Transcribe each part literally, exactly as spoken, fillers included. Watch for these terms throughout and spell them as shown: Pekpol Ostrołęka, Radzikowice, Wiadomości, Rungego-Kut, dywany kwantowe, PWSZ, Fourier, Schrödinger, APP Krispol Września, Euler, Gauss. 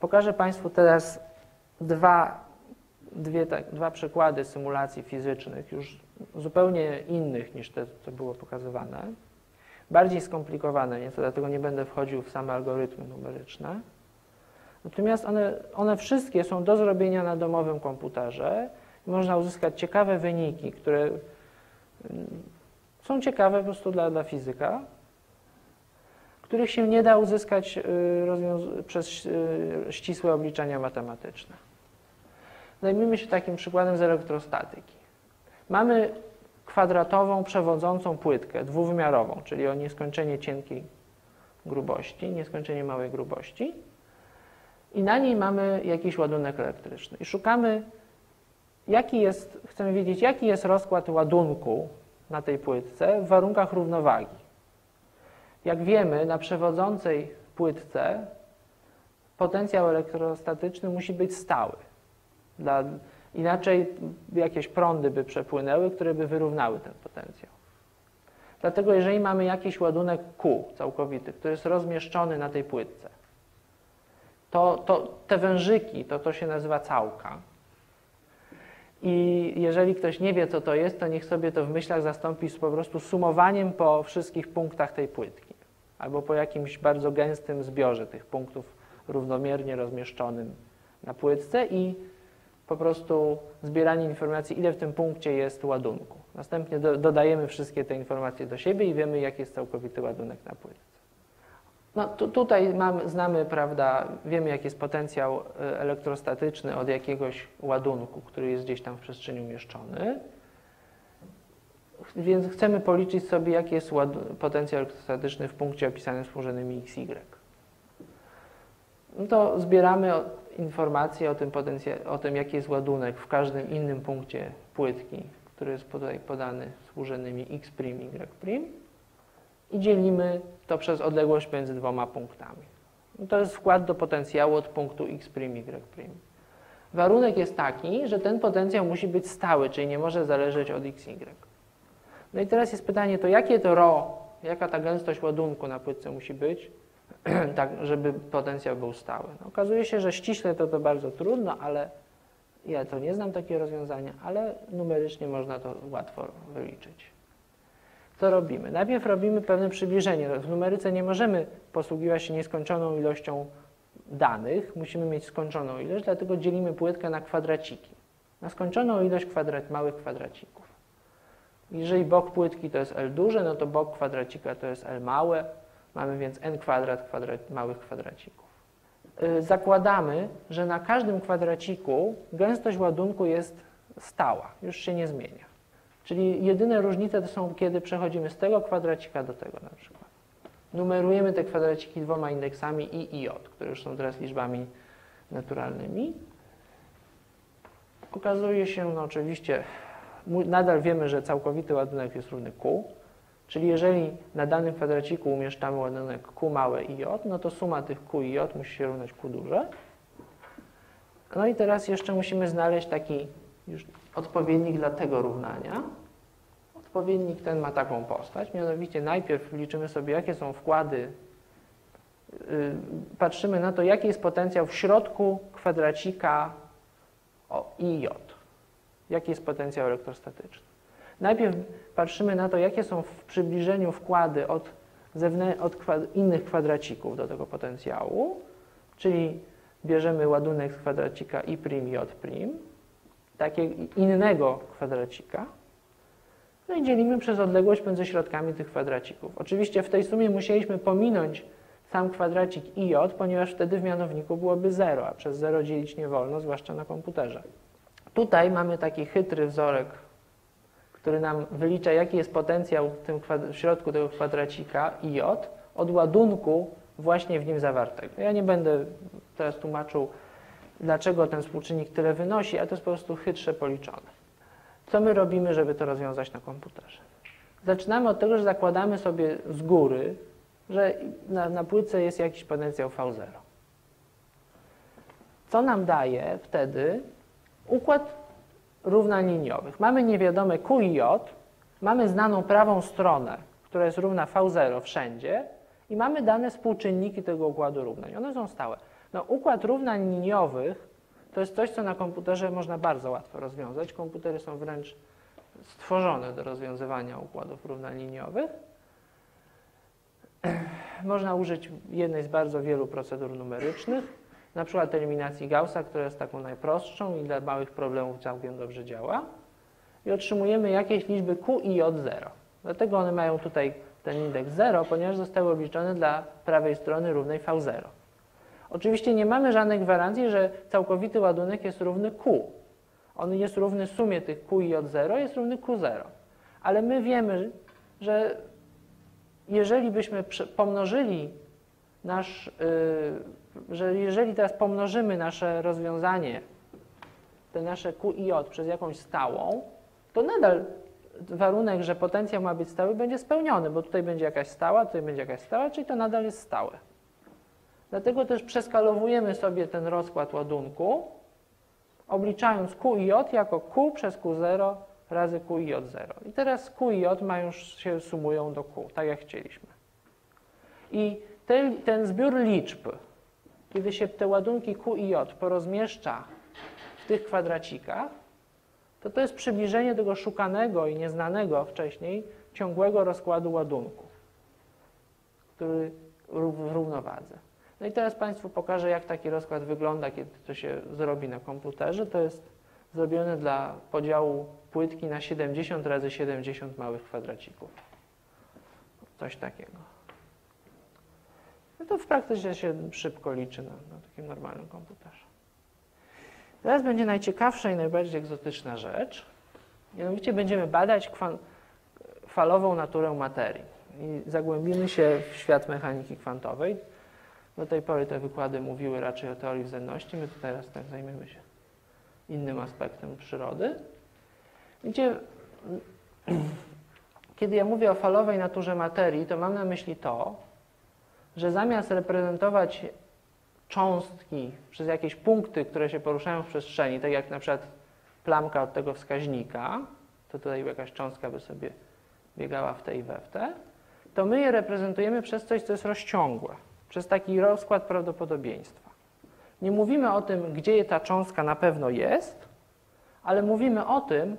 Pokażę Państwu teraz dwa, dwie, tak, dwa przykłady symulacji fizycznych, już zupełnie innych niż te, co było pokazywane. Bardziej skomplikowane, nieco, dlatego nie będę wchodził w same algorytmy numeryczne. Natomiast one, one wszystkie są do zrobienia na domowym komputerze. Można uzyskać ciekawe wyniki, które są ciekawe po prostu dla, dla fizyka, których się nie da uzyskać przez ścisłe obliczenia matematyczne. Zajmijmy się takim przykładem z elektrostatyki. Mamy kwadratową, przewodzącą płytkę, dwuwymiarową, czyli o nieskończenie cienkiej grubości, nieskończenie małej grubości, i na niej mamy jakiś ładunek elektryczny. I szukamy, jaki jest, chcemy wiedzieć, jaki jest rozkład ładunku na tej płytce w warunkach równowagi. Jak wiemy, na przewodzącej płytce potencjał elektrostatyczny musi być stały. Dla, inaczej jakieś prądy by przepłynęły, które by wyrównały ten potencjał. Dlatego jeżeli mamy jakiś ładunek Q całkowity, który jest rozmieszczony na tej płytce, to, to te wężyki, to to się nazywa całka. I jeżeli ktoś nie wie, co to jest, to niech sobie to w myślach zastąpi z po prostu sumowaniem po wszystkich punktach tej płytki albo po jakimś bardzo gęstym zbiorze tych punktów równomiernie rozmieszczonym na płytce i po prostu zbieranie informacji, ile w tym punkcie jest ładunku. Następnie do, dodajemy wszystkie te informacje do siebie i wiemy, jaki jest całkowity ładunek na płytce. No, tu, tutaj mamy, znamy, prawda, wiemy, jaki jest potencjał elektrostatyczny od jakiegoś ładunku, który jest gdzieś tam w przestrzeni umieszczony. Więc chcemy policzyć sobie, jaki jest potencjał elektrostatyczny w punkcie opisanym współrzędnymi xy. No to zbieramy informacje o tym, o tym, jaki jest ładunek w każdym innym punkcie płytki, który jest tutaj podany współrzędnymi x', y', i dzielimy to przez odległość między dwoma punktami. No to jest wkład do potencjału od punktu x', y'. Warunek jest taki, że ten potencjał musi być stały, czyli nie może zależeć od x, y. No i teraz jest pytanie, to jakie to ρ, jaka ta gęstość ładunku na płytce musi być, tak, żeby potencjał był stały. No, okazuje się, że ściśle to to bardzo trudno, ale ja to nie znam takiego rozwiązania, ale numerycznie można to łatwo wyliczyć. Co robimy? Najpierw robimy pewne przybliżenie. W numeryce nie możemy posługiwać się nieskończoną ilością danych, musimy mieć skończoną ilość, dlatego dzielimy płytkę na kwadraciki. Na skończoną ilość kwadrat, małych kwadracików. Jeżeli bok płytki to jest L duże, no to bok kwadracika to jest L małe. Mamy więc n kwadrat, kwadrat małych kwadracików. Yy, zakładamy, że na każdym kwadraciku gęstość ładunku jest stała, już się nie zmienia. Czyli jedyne różnice to są, kiedy przechodzimy z tego kwadracika do tego na przykład. Numerujemy te kwadraciki dwoma indeksami i i j, które już są teraz liczbami naturalnymi. Okazuje się, no oczywiście, nadal wiemy, że całkowity ładunek jest równy Q. Czyli jeżeli na danym kwadraciku umieszczamy ładunek Q małe i J, no to suma tych Q i J musi się równać Q duże. No i teraz jeszcze musimy znaleźć taki już odpowiednik dla tego równania. Odpowiednik ten ma taką postać, mianowicie najpierw liczymy sobie, jakie są wkłady, yy, patrzymy na to, jaki jest potencjał w środku kwadracika o, i J. Jaki jest potencjał elektrostatyczny. Najpierw patrzymy na to, jakie są w przybliżeniu wkłady od, od kwa innych kwadracików do tego potencjału, czyli bierzemy ładunek z kwadracika i' i j', takiego innego kwadracika, no i dzielimy przez odległość między środkami tych kwadracików. Oczywiście w tej sumie musieliśmy pominąć sam kwadracik i j, ponieważ wtedy w mianowniku byłoby zero, a przez zero dzielić nie wolno, zwłaszcza na komputerze. Tutaj mamy taki chytry wzorek, który nam wylicza, jaki jest potencjał w, tym w środku tego kwadracika i j od ładunku właśnie w nim zawartego. Ja nie będę teraz tłumaczył, dlaczego ten współczynnik tyle wynosi, a to jest po prostu chytrze policzone. Co my robimy, żeby to rozwiązać na komputerze? Zaczynamy od tego, że zakładamy sobie z góry, że na, na płytce jest jakiś potencjał V zero. Co nam daje wtedy układ równań liniowych. Mamy niewiadome Q i J, mamy znaną prawą stronę, która jest równa V zero wszędzie i mamy dane współczynniki tego układu równań. One są stałe. No, układ równań liniowych to jest coś, co na komputerze można bardzo łatwo rozwiązać. Komputery są wręcz stworzone do rozwiązywania układów równań liniowych. Można użyć jednej z bardzo wielu procedur numerycznych, na przykład eliminacji Gaussa, która jest taką najprostszą i dla małych problemów całkiem dobrze działa. I otrzymujemy jakieś liczby Q i od zera. Dlatego one mają tutaj ten indeks zero, ponieważ zostały obliczone dla prawej strony równej V zero. Oczywiście nie mamy żadnej gwarancji, że całkowity ładunek jest równy Q. On jest równy sumie tych Q i od zera, jest równy Q zero. Ale my wiemy, że jeżeli byśmy pomnożyli nasz, yy, że jeżeli teraz pomnożymy nasze rozwiązanie, te nasze Q i J przez jakąś stałą, to nadal warunek, że potencjał ma być stały, będzie spełniony, bo tutaj będzie jakaś stała, tutaj będzie jakaś stała, czyli to nadal jest stałe. Dlatego też przeskalowujemy sobie ten rozkład ładunku, obliczając Q i J jako Q przez Q zero razy Q i J zero. I teraz Q i J mają, już się sumują do Q, tak jak chcieliśmy. I ten, ten zbiór liczb, kiedy się te ładunki Q i J porozmieszcza w tych kwadracikach, to to jest przybliżenie tego szukanego i nieznanego wcześniej ciągłego rozkładu ładunku, który w równowadze. No i teraz Państwu pokażę, jak taki rozkład wygląda, kiedy to się zrobi na komputerze. To jest zrobione dla podziału płytki na siedemdziesiąt razy siedemdziesiąt małych kwadracików. Coś takiego. No to w praktyce się szybko liczy na, na takim normalnym komputerze. Teraz będzie najciekawsza i najbardziej egzotyczna rzecz. Mianowicie będziemy badać falową naturę materii. I zagłębimy się w świat mechaniki kwantowej. Do tej pory te wykłady mówiły raczej o teorii względności. My teraz tak zajmiemy się innym aspektem przyrody. Widzicie, kiedy ja mówię o falowej naturze materii, to mam na myśli to, że zamiast reprezentować cząstki przez jakieś punkty, które się poruszają w przestrzeni, tak jak na przykład plamka od tego wskaźnika, to tutaj jakaś cząstka by sobie biegała w te i we w te, to my je reprezentujemy przez coś, co jest rozciągłe, przez taki rozkład prawdopodobieństwa. Nie mówimy o tym, gdzie ta cząstka na pewno jest, ale mówimy o tym,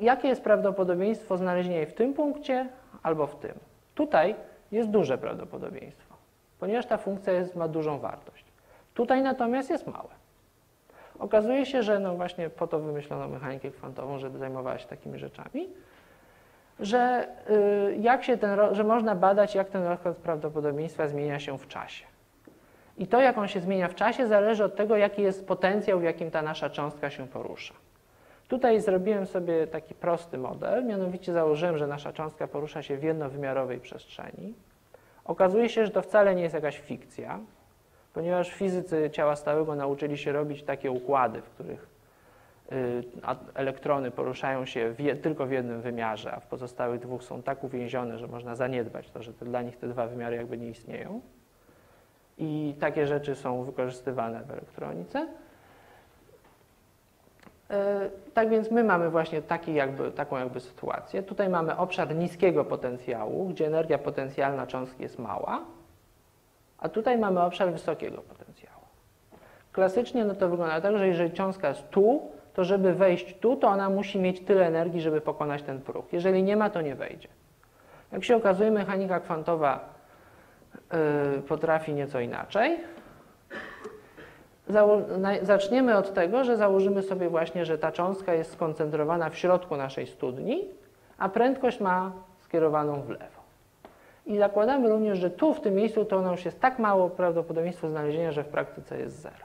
jakie jest prawdopodobieństwo znalezienia jej w tym punkcie albo w tym. Tutaj jest duże prawdopodobieństwo, ponieważ ta funkcja jest, ma dużą wartość. Tutaj natomiast jest małe. Okazuje się, że no właśnie po to wymyślono mechanikę kwantową, żeby zajmowała się takimi rzeczami, że, yy, jak się ten, że można badać, jak ten rozkład prawdopodobieństwa zmienia się w czasie. I to, jak on się zmienia w czasie, zależy od tego, jaki jest potencjał, w jakim ta nasza cząstka się porusza. Tutaj zrobiłem sobie taki prosty model, mianowicie założyłem, że nasza cząstka porusza się w jednowymiarowej przestrzeni. Okazuje się, że to wcale nie jest jakaś fikcja, ponieważ fizycy ciała stałego nauczyli się robić takie układy, w których elektrony poruszają się w, tylko w jednym wymiarze, a w pozostałych dwóch są tak uwięzione, że można zaniedbać to, że to dla nich te dwa wymiary jakby nie istnieją. I takie rzeczy są wykorzystywane w elektronice. Tak więc my mamy właśnie taki jakby, taką jakby sytuację. Tutaj mamy obszar niskiego potencjału, gdzie energia potencjalna cząstki jest mała, a tutaj mamy obszar wysokiego potencjału. Klasycznie no to wygląda tak, że jeżeli cząstka jest tu, to żeby wejść tu, to ona musi mieć tyle energii, żeby pokonać ten próg. Jeżeli nie ma, to nie wejdzie. Jak się okazuje, mechanika kwantowa yy, potrafi nieco inaczej. Zaczniemy od tego, że założymy sobie właśnie, że ta cząstka jest skoncentrowana w środku naszej studni, a prędkość ma skierowaną w lewo. I zakładamy również, że tu w tym miejscu to ono już jest tak mało prawdopodobieństwo znalezienia, że w praktyce jest zero.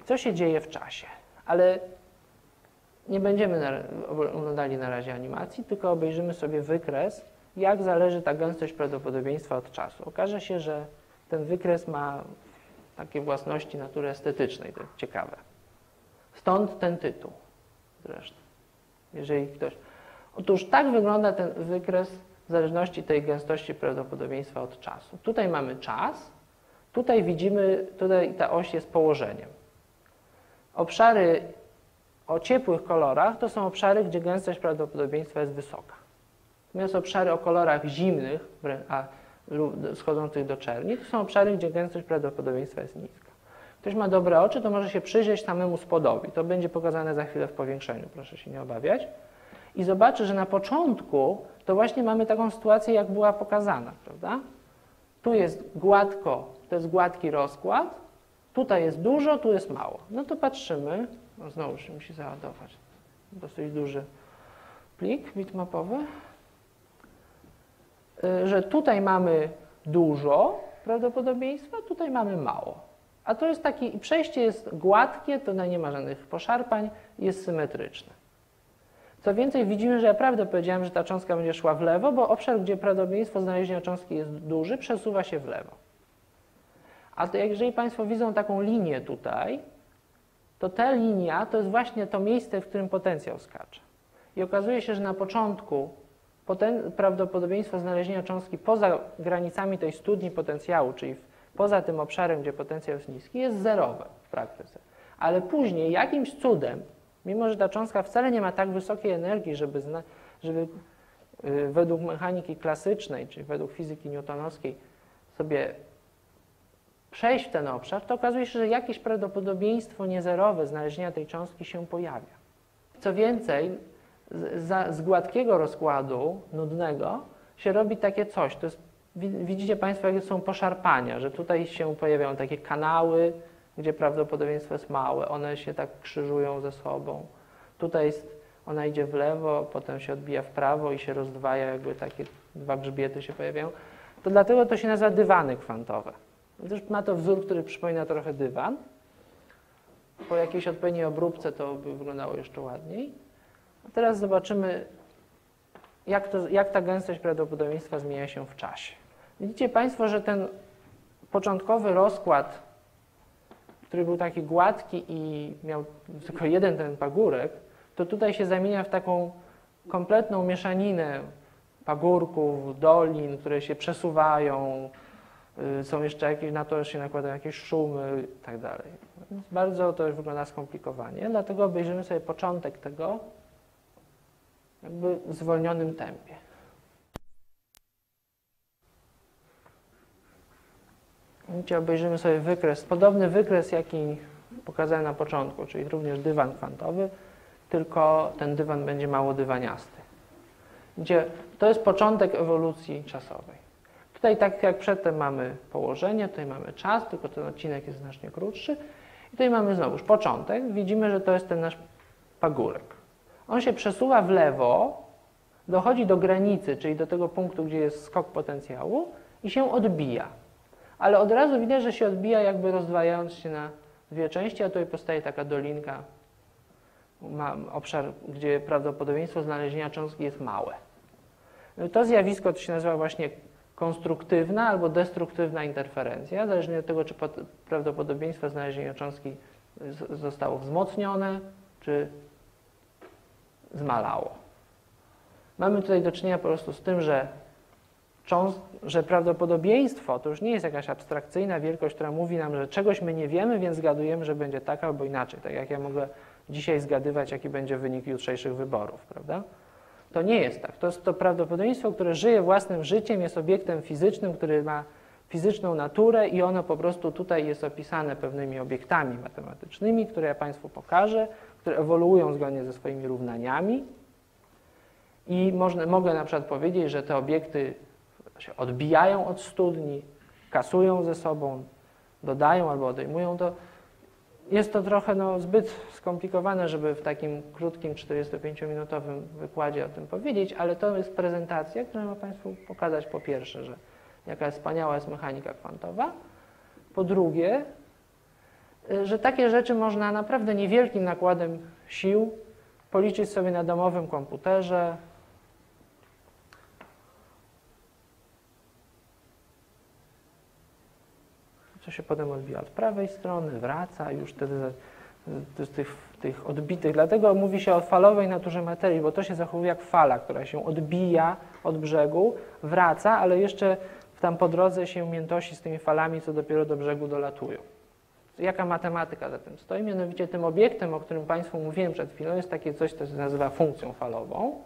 I co się dzieje w czasie? Ale nie będziemy oglądali na razie animacji, tylko obejrzymy sobie wykres, jak zależy ta gęstość prawdopodobieństwa od czasu. Okaże się, że ten wykres ma takie własności natury estetycznej, to jest ciekawe. Stąd ten tytuł zresztą. Jeżeli ktoś... Otóż tak wygląda ten wykres w zależności tej gęstości prawdopodobieństwa od czasu. Tutaj mamy czas, tutaj widzimy, tutaj ta oś jest położeniem. Obszary o ciepłych kolorach to są obszary, gdzie gęstość prawdopodobieństwa jest wysoka. Natomiast obszary o kolorach zimnych, a schodzących do czerni, to są obszary, gdzie gęstość prawdopodobieństwa jest niska. Ktoś ma dobre oczy, to może się przyjrzeć samemu spodowi. To będzie pokazane za chwilę w powiększeniu, proszę się nie obawiać. I zobaczy, że na początku to właśnie mamy taką sytuację, jak była pokazana, prawda? Tu jest gładko, to jest gładki rozkład, tutaj jest dużo, tu jest mało. No to patrzymy, no znowu się musi załadować, dosyć duży plik bitmapowy, że tutaj mamy dużo prawdopodobieństwa, tutaj mamy mało. A to jest takie, przejście jest gładkie, to nie ma żadnych poszarpań, jest symetryczne. Co więcej, widzimy, że ja prawdę powiedziałem, że ta cząstka będzie szła w lewo, bo obszar, gdzie prawdopodobieństwo znalezienia cząstki jest duże, przesuwa się w lewo. A to jeżeli Państwo widzą taką linię tutaj, to ta linia to jest właśnie to miejsce, w którym potencjał skacze. I okazuje się, że na początku poten- prawdopodobieństwo znalezienia cząstki poza granicami tej studni potencjału, czyli w, poza tym obszarem, gdzie potencjał jest niski, jest zerowe w praktyce. Ale później jakimś cudem, mimo że ta cząstka wcale nie ma tak wysokiej energii, żeby, zna- żeby yy, według mechaniki klasycznej, czyli według fizyki newtonowskiej sobie przejść w ten obszar, to okazuje się, że jakieś prawdopodobieństwo niezerowe znalezienia tej cząstki się pojawia. Co więcej, z, za, z gładkiego rozkładu nudnego się robi takie coś. To jest, widzicie Państwo, jakie są poszarpania, że tutaj się pojawiają takie kanały, gdzie prawdopodobieństwo jest małe, one się tak krzyżują ze sobą. Tutaj jest, ona idzie w lewo, potem się odbija w prawo i się rozdwaja, jakby takie dwa grzbiety się pojawiają. To dlatego to się nazywa dywany kwantowe. Gdyż ma to wzór, który przypomina trochę dywan. Po jakiejś odpowiedniej obróbce to by wyglądało jeszcze ładniej. A teraz zobaczymy, jak, to, jak ta gęstość prawdopodobieństwa zmienia się w czasie. Widzicie Państwo, że ten początkowy rozkład, który był taki gładki i miał tylko jeden ten pagórek, to tutaj się zamienia w taką kompletną mieszaninę pagórków, dolin, które się przesuwają, są jeszcze jakieś, na to się nakładają jakieś szumy i tak dalej. Bardzo to już wygląda skomplikowanie, dlatego obejrzymy sobie początek tego jakby w zwolnionym tempie. Widzicie, obejrzymy sobie wykres, podobny wykres, jaki pokazałem na początku, czyli również dywan kwantowy, tylko ten dywan będzie mało dywaniasty. Widzicie, to jest początek ewolucji czasowej. Tutaj tak jak przedtem mamy położenie, tutaj mamy czas, tylko ten odcinek jest znacznie krótszy. I tutaj mamy znowuż początek. Widzimy, że to jest ten nasz pagórek. On się przesuwa w lewo, dochodzi do granicy, czyli do tego punktu, gdzie jest skok potencjału i się odbija. Ale od razu widać, że się odbija jakby rozdwajając się na dwie części, a tutaj powstaje taka dolinka, ma obszar, gdzie prawdopodobieństwo znalezienia cząstki jest małe. To zjawisko to się nazywa właśnie konstruktywna albo destruktywna interferencja, zależnie od tego, czy prawdopodobieństwo znalezienia cząstki zostało wzmocnione, czy zmalało. Mamy tutaj do czynienia po prostu z tym, że, cząst- że prawdopodobieństwo to już nie jest jakaś abstrakcyjna wielkość, która mówi nam, że czegoś my nie wiemy, więc zgadujemy, że będzie tak albo inaczej. Tak jak ja mogę dzisiaj zgadywać, jaki będzie wynik jutrzejszych wyborów, prawda? To nie jest tak. To jest to prawdopodobieństwo, które żyje własnym życiem, jest obiektem fizycznym, który ma fizyczną naturę i ono po prostu tutaj jest opisane pewnymi obiektami matematycznymi, które ja Państwu pokażę, które ewoluują zgodnie ze swoimi równaniami. I można, mogę na przykład powiedzieć, że te obiekty się odbijają od studni, kasują ze sobą, dodają albo odejmują to. Jest to trochę no, zbyt skomplikowane, żeby w takim krótkim, czterdziestopięciominutowym wykładzie o tym powiedzieć, ale to jest prezentacja, która ma Państwu pokazać po pierwsze, że jaka wspaniała jest mechanika kwantowa, po drugie, że takie rzeczy można naprawdę niewielkim nakładem sił policzyć sobie na domowym komputerze. Co się potem odbija od prawej strony, wraca już wtedy z tych, tych odbitych. Dlatego mówi się o falowej naturze materii, bo to się zachowuje jak fala, która się odbija od brzegu, wraca, ale jeszcze tam po drodze się miętosi z tymi falami, co dopiero do brzegu dolatują. Jaka matematyka za tym stoi? Mianowicie tym obiektem, o którym Państwu mówiłem przed chwilą, jest takie coś, co się nazywa funkcją falową,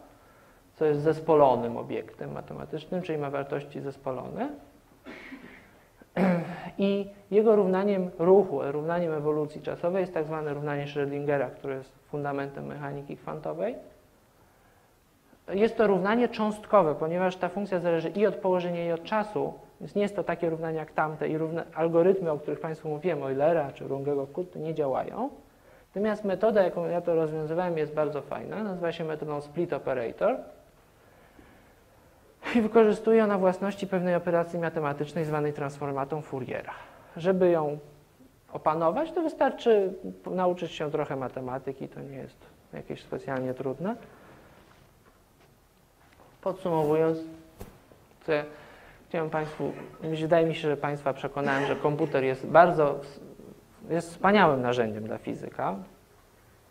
co jest zespolonym obiektem matematycznym, czyli ma wartości zespolone. I jego równaniem ruchu, równaniem ewolucji czasowej jest tak zwane równanie Schrödingera, które jest fundamentem mechaniki kwantowej. Jest to równanie cząstkowe, ponieważ ta funkcja zależy i od położenia, i od czasu, więc nie jest to takie równanie jak tamte i równe, algorytmy, o których Państwu mówiłem, Eulera czy Rungego-Kut, nie działają. Natomiast metoda, jaką ja to rozwiązywałem, jest bardzo fajna, nazywa się metodą split operator i wykorzystuje ona własności pewnej operacji matematycznej zwanej transformatą Fouriera. Żeby ją opanować, to wystarczy nauczyć się trochę matematyki, to nie jest jakieś specjalnie trudne. Podsumowując, chciałem Państwu, wydaje mi się, że Państwa przekonałem, że komputer jest bardzo, jest wspaniałym narzędziem dla fizyka.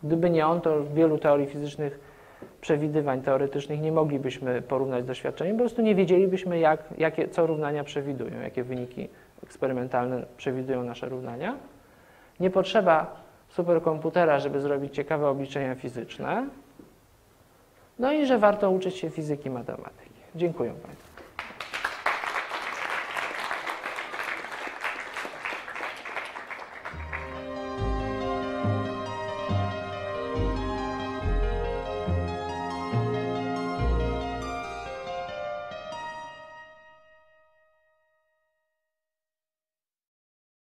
Gdyby nie on, to wielu teorii fizycznych, przewidywań teoretycznych nie moglibyśmy porównać z doświadczeniem, po prostu nie wiedzielibyśmy, jak, jakie, co równania przewidują, jakie wyniki eksperymentalne przewidują nasze równania. Nie potrzeba superkomputera, żeby zrobić ciekawe obliczenia fizyczne. No i że warto uczyć się fizyki i matematyki. Dziękuję Państwu.